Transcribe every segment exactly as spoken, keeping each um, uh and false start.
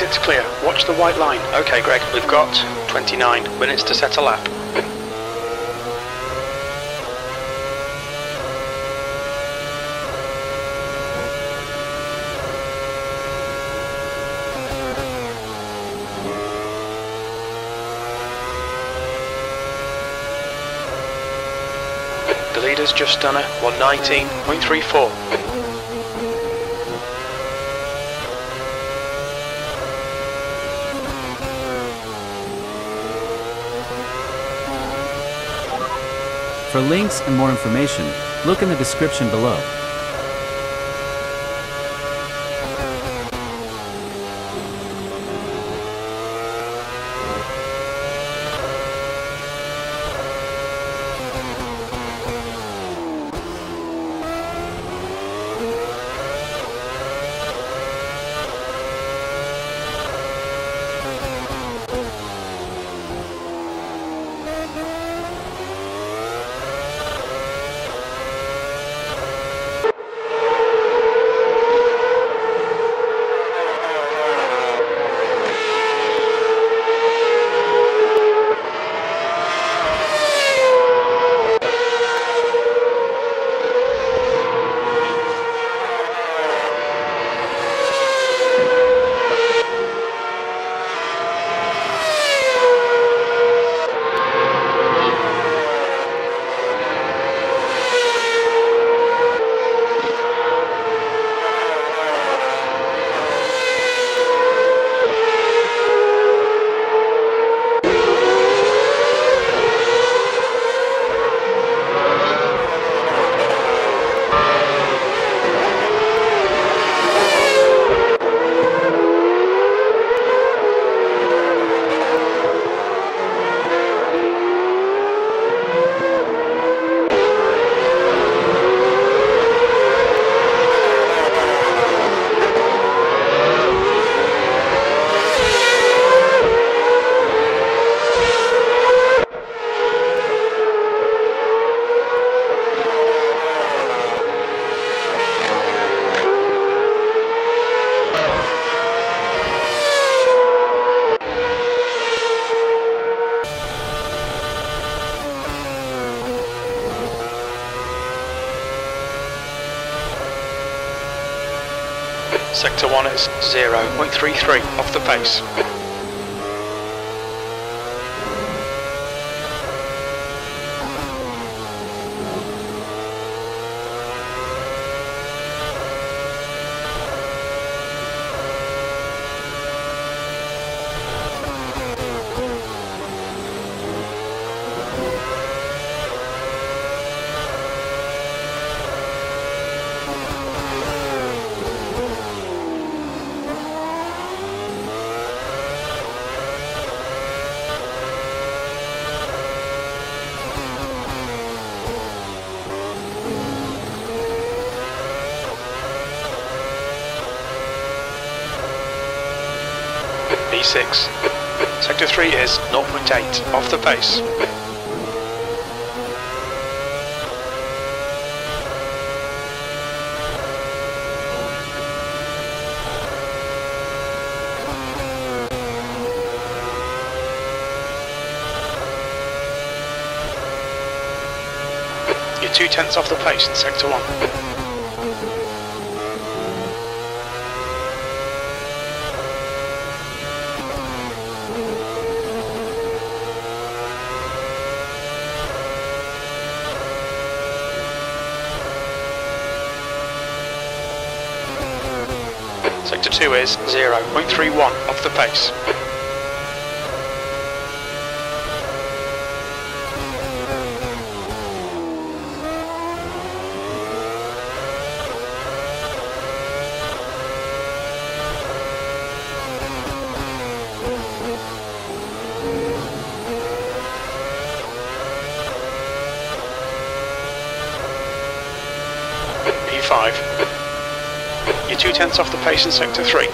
Exit's clear. Watch the white line. Okay, Greg, we've got twenty-nine minutes to set a lap. The leader's just done a one nineteen point three four. For links and more information, look in the description below. Sector one is zero point three three off the pace. B six. Sector three is zero point eight off the pace. You're two tenths off the pace in sector one. Sector two is zero point three one off the pace. B five. You're two tenths off the pace in sector three.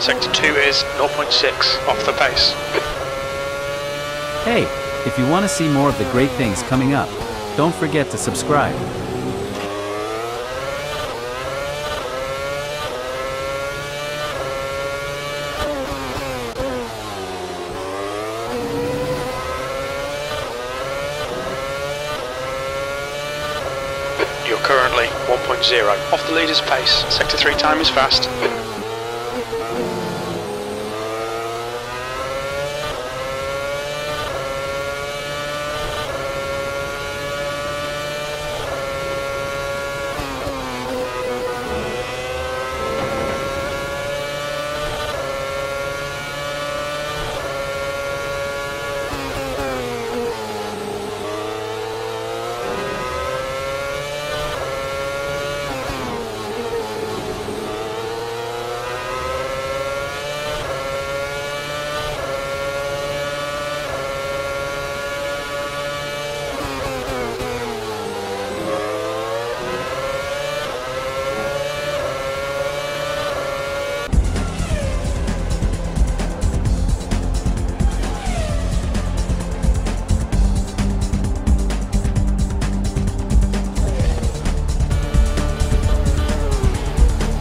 Sector two is zero point six off the pace. Hey, if you want to see more of the great things coming up, don't forget to subscribe. You're currently one point zero off the leader's pace. Sector three time is fast.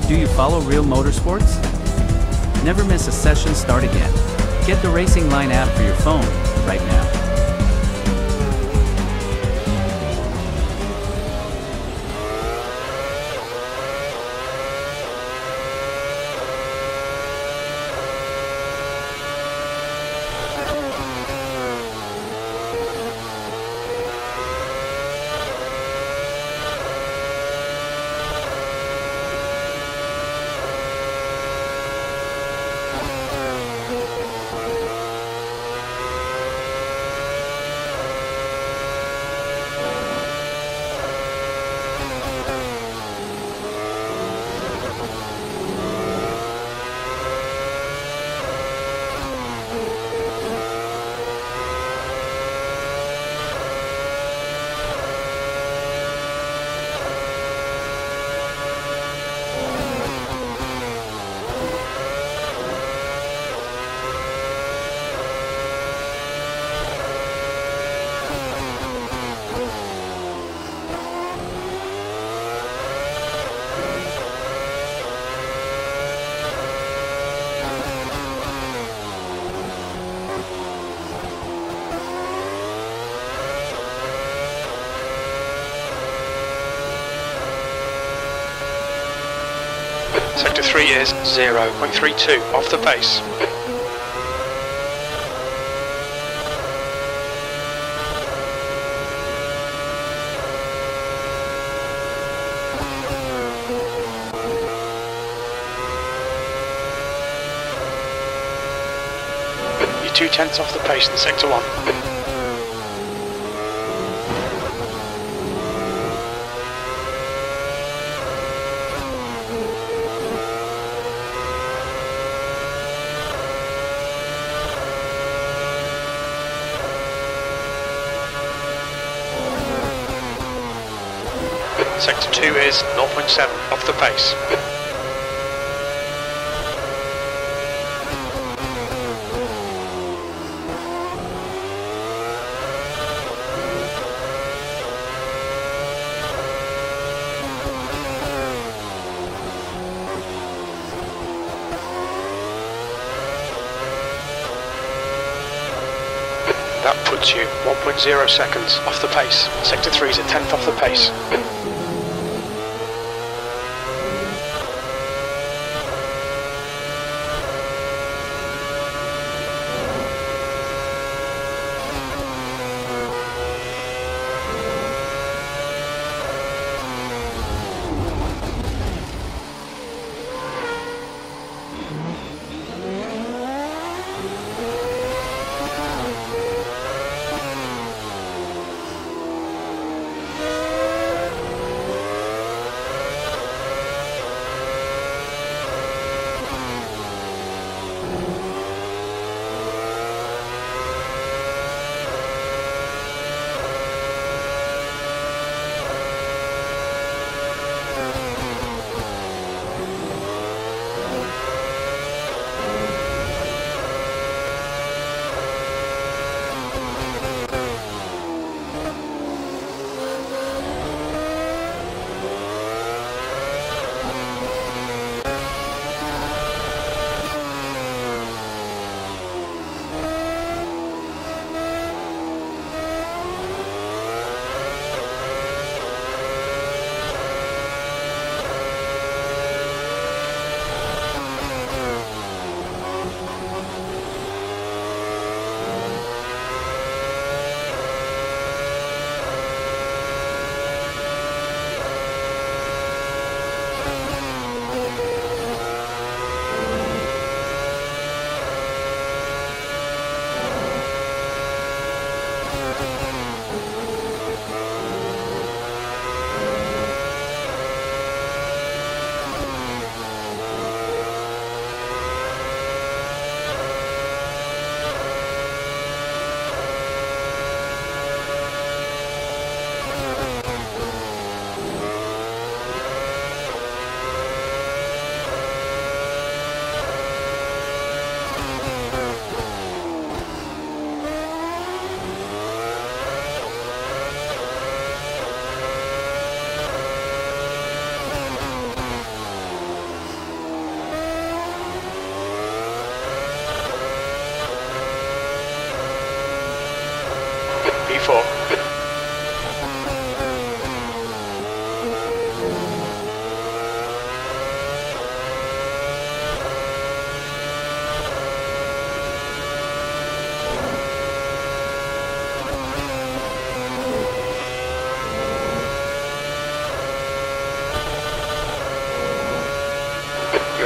Do you follow Real Motorsports? Never miss a session start again. Get the Racing Line app for your phone right now. Sector three is zero point three two off the pace. You're two tenths off the pace in Sector one. Sector two is zero point seven off the pace. That puts you one point zero seconds off the pace. Sector three is a tenth off the pace.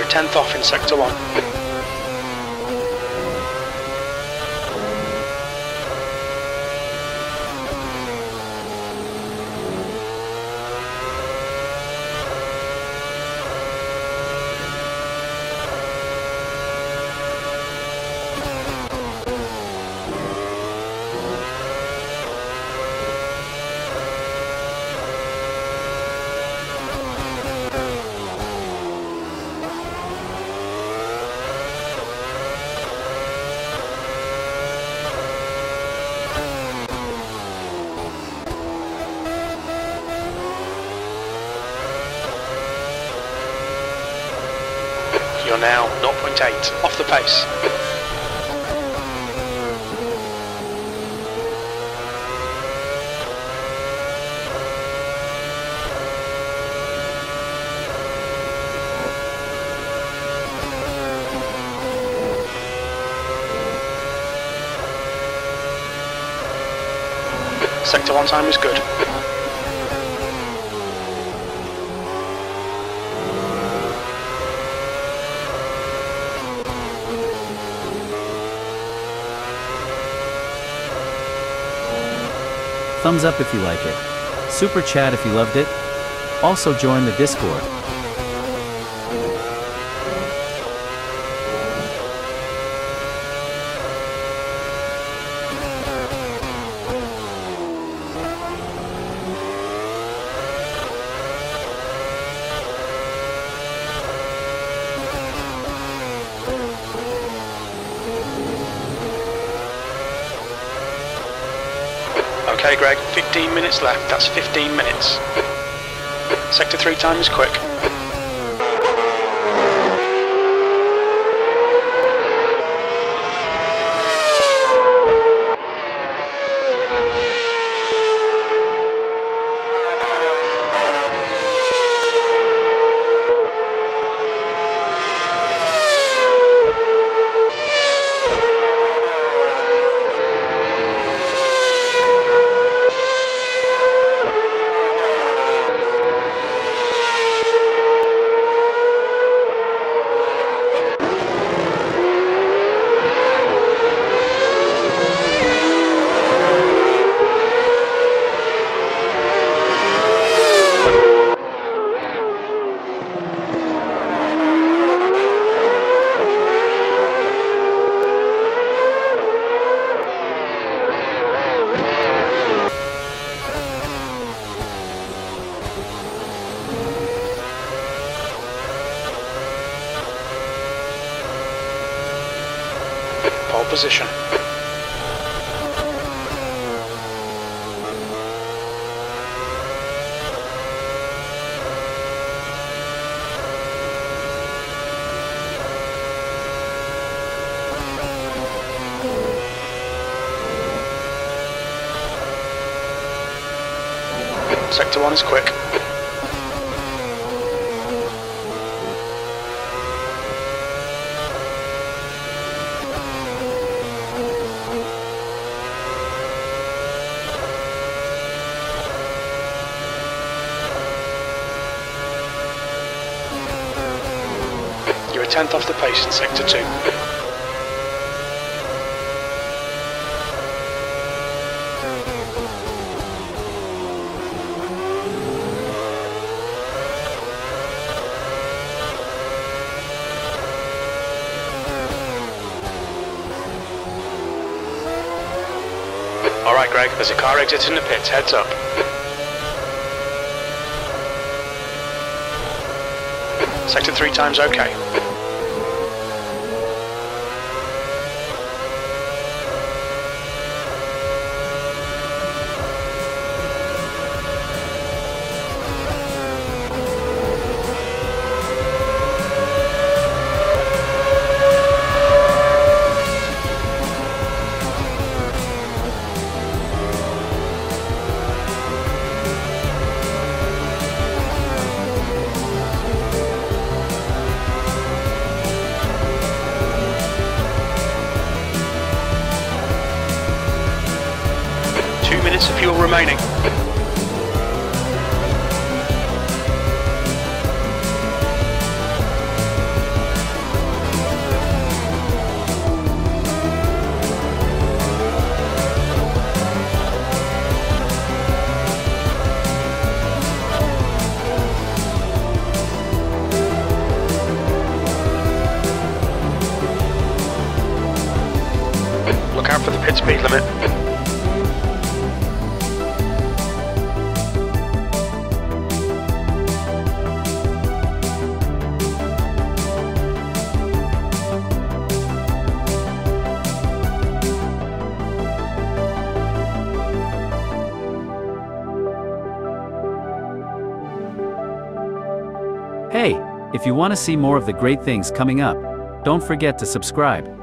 Commander, tenth off in Sector one. You're now zero point eight off the pace. Sector one time is good. Thumbs up if you like it. Super chat if you loved it. Also join the Discord. Okay, Greg, fifteen minutes left, that's fifteen minutes. Sector three time is quick. Position. Sector one is quick. tenth off the pace in Sector two. Alright Greg, there's a car exit in the pits, heads up. Sector three times okay. Of fuel remaining. speed limit. Hey, if you want to see more of the great things coming up, don't forget to subscribe.